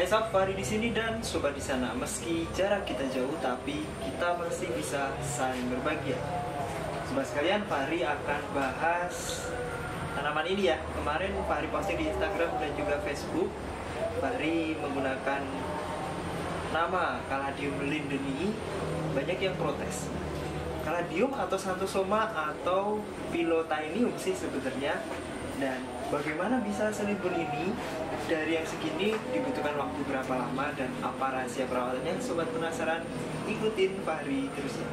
Hai sob Fahri di sini dan sobat di sana. Meski jarak kita jauh, tapi kita masih bisa saling berbahagia. Sobat sekalian, Fahri akan bahas tanaman ini ya. Kemarin Fahri posting di Instagram dan juga Facebook. Fahri menggunakan nama Caladium lindenii. Banyak yang protes. Caladium atau Xanthosoma atau Phyllotaenium sih sebenarnya. Dan bagaimana bisa selebun ini dari yang segini, dibutuhkan waktu berapa lama, dan apa rahasia perawatannya? Sobat penasaran, ikutin Fahri terus ya.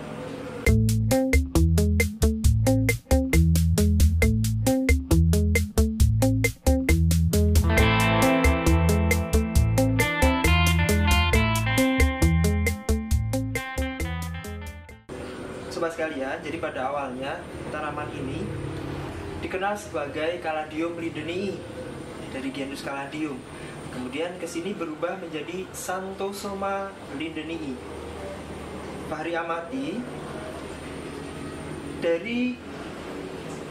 Sobat sekalian, jadi pada awalnya tanaman ini dikenal sebagai Caladium lindenii dari genus Caladium. Kemudian kesini berubah menjadi Xanthosoma lindenii. Fahri amati dari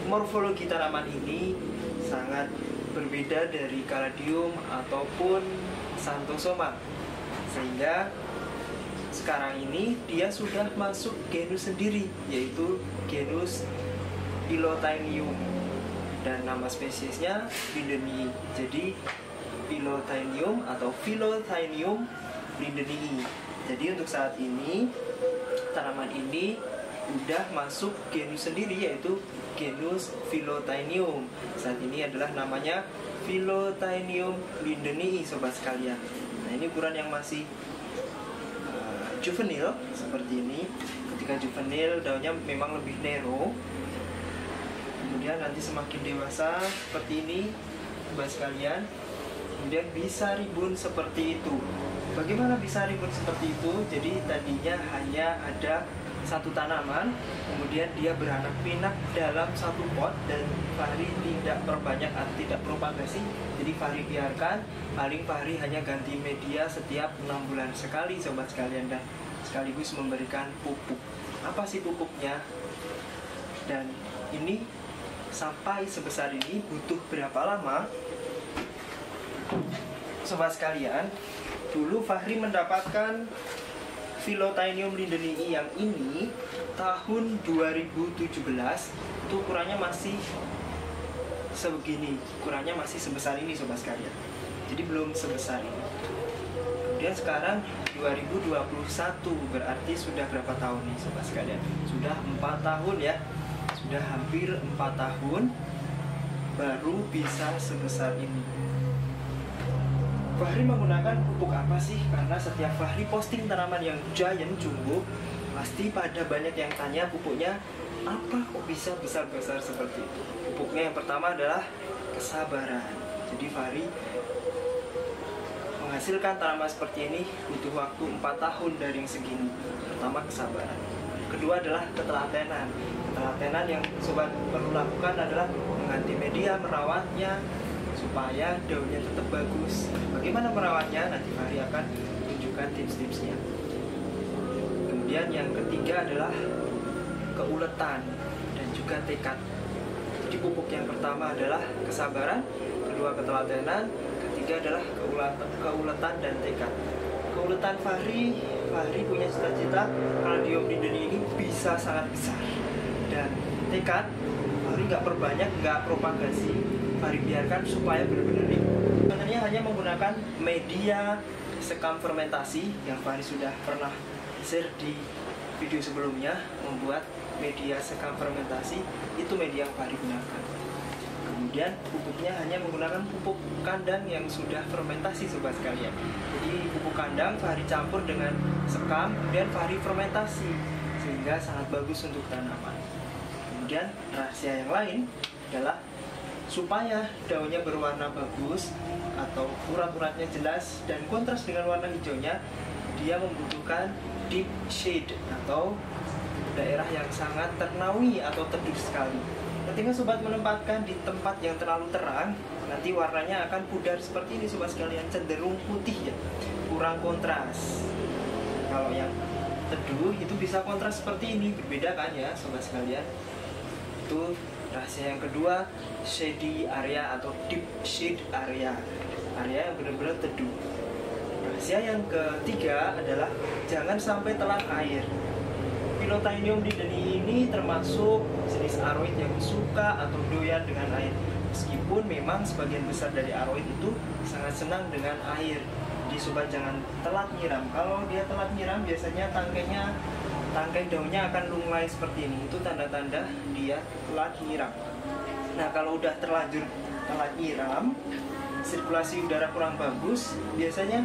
morfologi tanaman ini sangat berbeda dari Caladium ataupun Xanthosoma, sehingga sekarang ini dia sudah masuk genus sendiri, yaitu genus Phyllotaenium. Dan nama spesiesnya lindenii. Jadi Phyllotaenium atau Phyllotaenium lindenii. Jadi untuk saat ini tanaman ini udah masuk genus sendiri, yaitu genus Phyllotaenium. Saat ini adalah namanya Phyllotaenium lindenii, sobat sekalian. Nah, ini ukuran yang masih juvenil seperti ini. Ketika juvenil daunnya memang lebih narrow. Kemudian nanti semakin dewasa seperti ini, sobat sekalian, kemudian bisa rimbun seperti itu. Bagaimana bisa rimbun seperti itu? Jadi tadinya hanya ada satu tanaman, kemudian dia beranak pinak dalam satu pot, dan Fahri tidak perbanyak atau tidak propagasi. Jadi Fahri biarkan, paling Fahri hanya ganti media setiap 6 bulan sekali, sobat sekalian, dan sekaligus memberikan pupuk. Apa sih pupuknya? Dan ini sampai sebesar ini butuh berapa lama? Sobat sekalian, dulu Fahri mendapatkan Phyllotaenium lindenii yang ini tahun 2017. Itu ukurannya masih sebegini, ukurannya masih sebesar ini, sobat sekalian. Jadi belum sebesar ini. Kemudian sekarang 2021, berarti sudah berapa tahun nih, sobat sekalian? Sudah 4 tahun ya. Sudah hampir 4 tahun baru bisa sebesar ini. Fahri menggunakan pupuk apa sih? Karena setiap Fahri posting tanaman yang giant jumbo, pasti pada banyak yang tanya pupuknya apa kok bisa besar-besar seperti itu. Pupuknya yang pertama adalah kesabaran. Jadi Fahri menghasilkan tanaman seperti ini butuh waktu 4 tahun dari yang segini. Pertama kesabaran. Kedua adalah ketelatenan. Ketelatenan yang sobat perlu lakukan adalah mengganti media, merawatnya supaya daunnya tetap bagus. Bagaimana merawatnya? Nanti Fahri akan tunjukkan tips-tipsnya. Kemudian yang ketiga adalah keuletan dan juga tekad. Jadi pupuk yang pertama adalah kesabaran, kedua ketelatenan, ketiga adalah keuletan dan tekad. Keuletan Fahri punya cita-cita Caladium lindenii ini bisa sangat besar. Dan tekad, Fahri nggak perbanyak, nggak propagasi, Fahri biarkan supaya benar-benar ini. Sebenarnya hanya menggunakan media sekam fermentasi yang Fahri sudah pernah share di video sebelumnya. Membuat media sekam fermentasi itu media yang Fahri gunakan. Kemudian pupuknya hanya menggunakan pupuk kandang yang sudah fermentasi, sobat sekalian. Jadi pupuk kandang Fahri campur dengan sekam, kemudian Fahri fermentasi, sehingga sangat bagus untuk tanaman. Kemudian rahasia yang lain adalah supaya daunnya berwarna bagus atau urat-uratnya jelas dan kontras dengan warna hijaunya, dia membutuhkan deep shade atau daerah yang sangat ternaungi atau teduh sekali. Ketika sobat menempatkan di tempat yang terlalu terang, nanti warnanya akan pudar seperti ini, sobat sekalian, cenderung putih ya, kurang kontras. Kalau yang teduh itu bisa kontras seperti ini, berbeda kan ya, sobat sekalian. Itu rahasia yang kedua, shady area atau deep shade area yang benar-benar teduh. Rahasia yang ketiga adalah jangan sampai telan air. Phyllotaenium lindenii ini termasuk jenis aroid yang suka atau doyan dengan air. Meskipun memang sebagian besar dari aroid itu sangat senang dengan air. Jadi sobat jangan telat nyiram. Kalau dia telat nyiram biasanya tangkai daunnya akan lunglai seperti ini. Itu tanda-tanda dia telat nyiram. Nah kalau udah terlanjur telat nyiram, sirkulasi udara kurang bagus, biasanya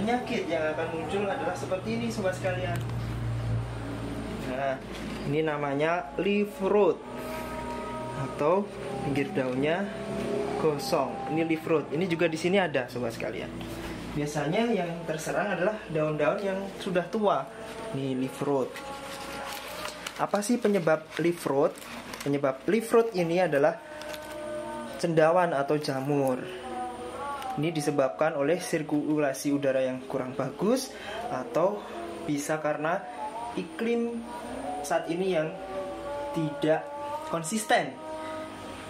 penyakit yang akan muncul adalah seperti ini sobat sekalian. Nah, ini namanya leaf rot atau pinggir daunnya gosong. Ini leaf rot. Ini juga di sini ada sobat sekalian. Biasanya yang terserang adalah daun-daun yang sudah tua. Ini leaf rot. Apa sih penyebab leaf rot? Penyebab leaf rot ini adalah cendawan atau jamur. Ini disebabkan oleh sirkulasi udara yang kurang bagus atau bisa karena iklim saat ini yang tidak konsisten.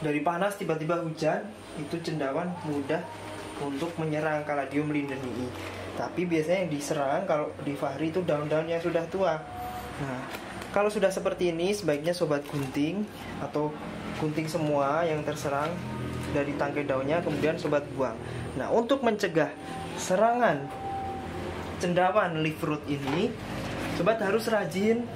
Dari panas tiba-tiba hujan, itu cendawan mudah untuk menyerang Caladium lindenii. Tapi biasanya yang diserang kalau di Fahri itu daun-daun yang sudah tua. Nah, kalau sudah seperti ini sebaiknya sobat gunting atau gunting semua yang terserang dari tangkai daunnya, kemudian sobat buang. Nah, untuk mencegah serangan cendawan leaf rot ini, sobat harus rajin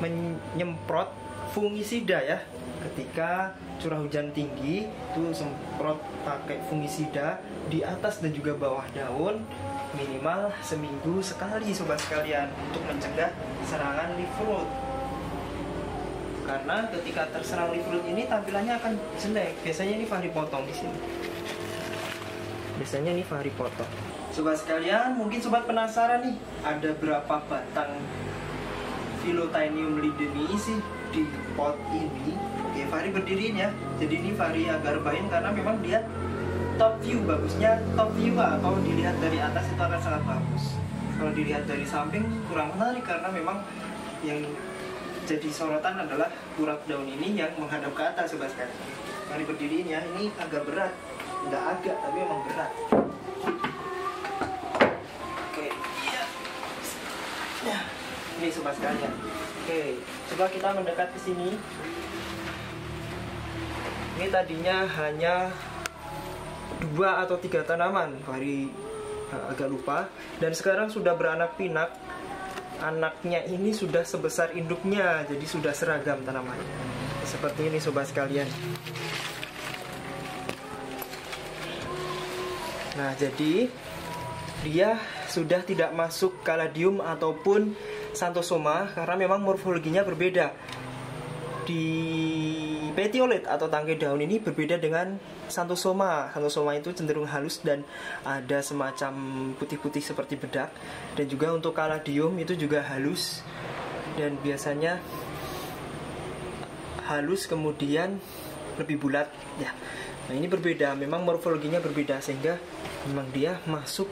menyemprot fungisida ya. Ketika curah hujan tinggi, itu semprot pakai fungisida di atas dan juga bawah daun minimal seminggu sekali sobat sekalian untuk mencegah serangan leaf rot. Karena ketika terserang leaf rot ini tampilannya akan jelek. Biasanya ini Fahri potong di sini. Biasanya ini Fahri potong. Sobat sekalian, mungkin sobat penasaran nih, ada berapa batang Phyllotaenium lindenii sih di pot ini? Oke, Fahri berdiriin ya. Jadi ini Fahri agak rebahin karena memang dia top view, bagusnya top view lah. Kalau dilihat dari atas itu akan sangat bagus. Kalau dilihat dari samping kurang menarik karena memang yang jadi sorotan adalah turap daun ini yang menghadap ke atas sobat sekalian. Mari berdiriin ya, ini agak berat. Nggak agak, tapi emang berat. Oke, iya. Nah, ini sobat sekalian. Oke, coba kita mendekat ke sini. Ini tadinya hanya 2 atau 3 tanaman, Fahri agak lupa. Dan sekarang sudah beranak pinak. Anaknya ini sudah sebesar induknya, jadi sudah seragam tanamannya. Seperti ini sobat sekalian. Nah, jadi dia sudah tidak masuk Caladium ataupun Xanthosoma karena memang morfologinya berbeda. Di petiolet atau tangkai daun ini berbeda dengan Xanthosoma. Xanthosoma itu cenderung halus dan ada semacam putih-putih seperti bedak. Dan juga untuk Caladium itu juga halus dan biasanya halus kemudian lebih bulat ya. Nah, ini berbeda, memang morfologinya berbeda sehingga memang dia masuk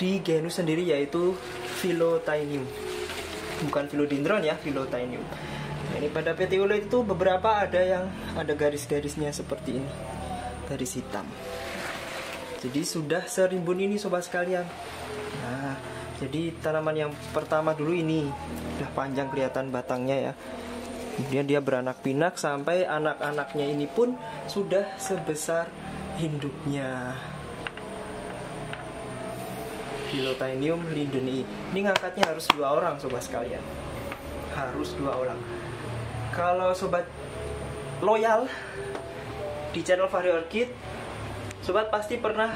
di genus sendiri yaitu Phyllotaenium. Bukan Philodendron ya, Phyllotaenium. Nah, ini pada petiolet itu beberapa ada yang ada garis-garisnya seperti ini, garis hitam. Jadi sudah serimbun ini sobat sekalian. Nah, jadi tanaman yang pertama dulu ini udah panjang kelihatan batangnya ya. Kemudian dia beranak pinak sampai anak-anaknya ini pun sudah sebesar induknya. Phyllotaenium lindenii. Ini ngangkatnya harus 2 orang sobat sekalian. Harus 2 orang. Kalau sobat loyal di channel Fahri Orchid, sobat pasti pernah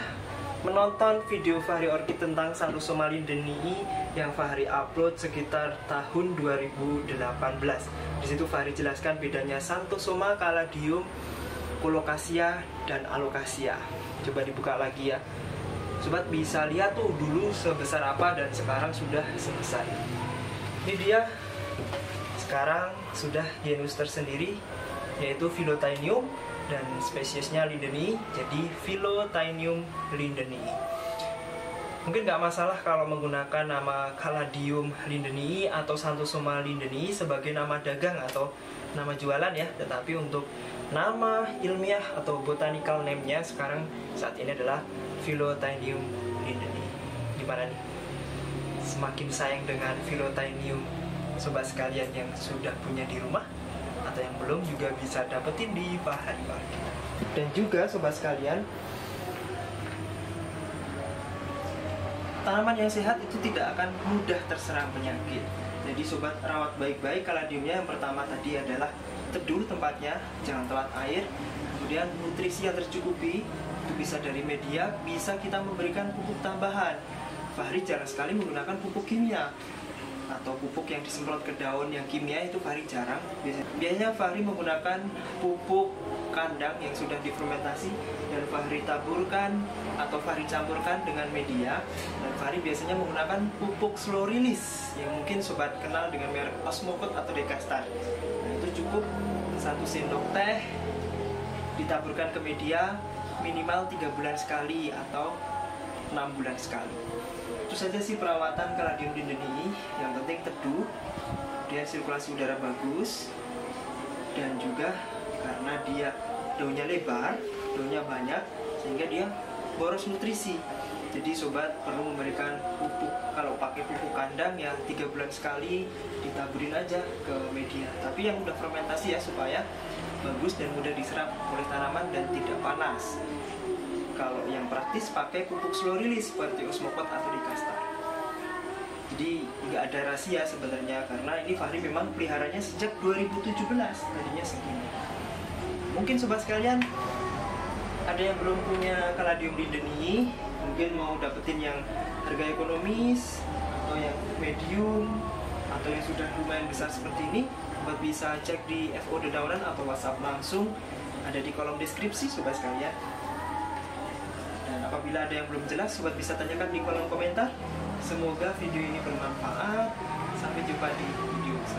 menonton video Fahri Orchid tentang Xanthosoma lindenii yang Fahri upload sekitar tahun 2018. Di situ Fahri jelaskan bedanya Xanthosoma, Caladium, Colocasia, dan Alocasia. Coba dibuka lagi ya. Sobat bisa lihat tuh dulu sebesar apa dan sekarang sudah sebesar ini. Ini dia sekarang sudah genus tersendiri yaitu Phyllotaenium dan spesiesnya lindenii, jadi Phyllotaenium lindenii. Mungkin nggak masalah kalau menggunakan nama Caladium lindenii atau Xanthosoma lindenii sebagai nama dagang atau nama jualan ya, tetapi untuk Nama ilmiah atau botanical name-nya sekarang saat ini adalah Phyllotaenium lindenii. Gimana nih? Semakin sayang dengan Phyllotaenium sobat sekalian yang sudah punya di rumah, atau yang belum juga bisa dapetin di Fahri Orchid. Dan juga sobat sekalian, tanaman yang sehat itu tidak akan mudah terserang penyakit. Jadi sobat, rawat baik-baik kaladiumnya. Yang pertama tadi adalah teduh tempatnya, jangan telat air. Kemudian nutrisi yang tercukupi, itu bisa dari media, bisa kita memberikan pupuk tambahan. Fahri jarang sekali menggunakan pupuk kimia atau pupuk yang disemprot ke daun yang kimia, itu Fahri jarang. Biasanya Fahri menggunakan pupuk kandang yang sudah difermentasi dan Fahri taburkan atau Fahri campurkan dengan media. Dan Fahri biasanya menggunakan pupuk slow release yang mungkin sobat kenal dengan merek Osmocote atau Dekastar. Nah, itu cukup 1 sendok teh ditaburkan ke media minimal 3 bulan sekali atau 6 bulan sekali. Itu saja sih perawatan Caladium lindenii. Yang penting teduh, dia sirkulasi udara bagus, dan juga karena dia daunnya lebar, daunnya banyak, sehingga dia boros nutrisi. Jadi sobat perlu memberikan pupuk. Kalau pakai pupuk kandang ya 3 bulan sekali ditaburin aja ke media, tapi yang udah fermentasi ya, supaya bagus dan mudah diserap oleh tanaman dan tidak panas. Kalau yang praktis pakai pupuk slow release seperti Osmocote atau Dekastar. Jadi nggak ada rahasia sebenarnya, karena ini Fahri memang peliharanya sejak 2017, tadinya segini. Mungkin sobat sekalian ada yang belum punya Caladium lindenii, mungkin mau dapetin yang harga ekonomis atau yang medium atau yang sudah lumayan besar seperti ini, buat bisa cek di FO Dedaunan atau WhatsApp langsung, ada di kolom deskripsi sobat sekalian. Dan apabila ada yang belum jelas, sobat bisa tanyakan di kolom komentar. Semoga video ini bermanfaat. Sampai jumpa di video selanjutnya.